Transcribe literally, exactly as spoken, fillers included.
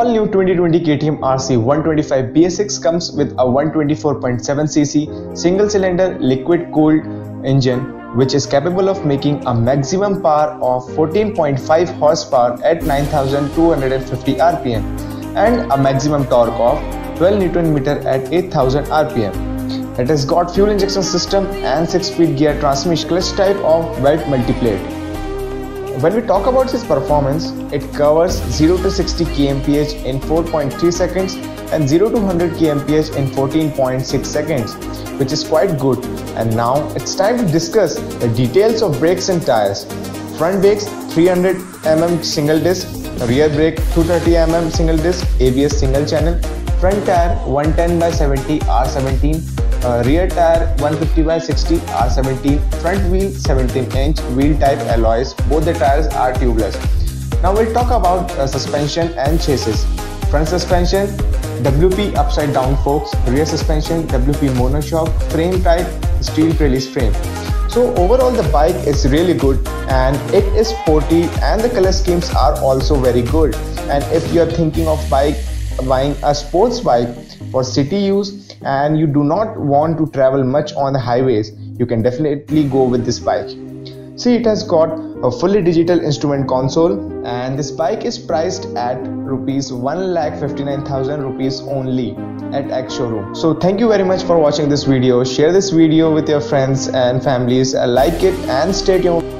all-new twenty twenty K T M R C one twenty-five B S six comes with a one twenty-four point seven C C single-cylinder liquid-cooled engine which is capable of making a maximum power of fourteen point five horsepower at nine thousand two hundred fifty R P M and a maximum torque of twelve newton meters at eight thousand R P M. It has got fuel injection system and six-speed gear transmission, clutch type of belt multiplate. When we talk about its performance, it covers zero to sixty kilometers per hour in four point three seconds and zero to one hundred kilometers per hour in fourteen point six seconds, which is quite good. And now it's time to discuss the details of brakes and tires. Front brakes three hundred millimeter single disc, rear brake two hundred thirty millimeter single disc, A B S single channel, front tire one ten by seventy R seventeen. Uh, rear tire one fifty by sixty R seventeen, front wheel seventeen inch wheel type alloys. Both the tires are tubeless. Now we'll talk about uh, suspension and chassis. Front suspension W P upside down forks, rear suspension W P monoshock, frame type steel release frame. So overall the bike is really good and it is sporty and the color schemes are also very good. And if you are thinking of bike buying a sports bike for city use and you do not want to travel much on the highways, you can definitely go with this bike. See, it has got a fully digital instrument console and this bike is priced at rupees one lakh fifty-nine thousand rupees only at X showroom. So thank you very much for watching this video. Share this video with your friends and families, like it and stay tuned.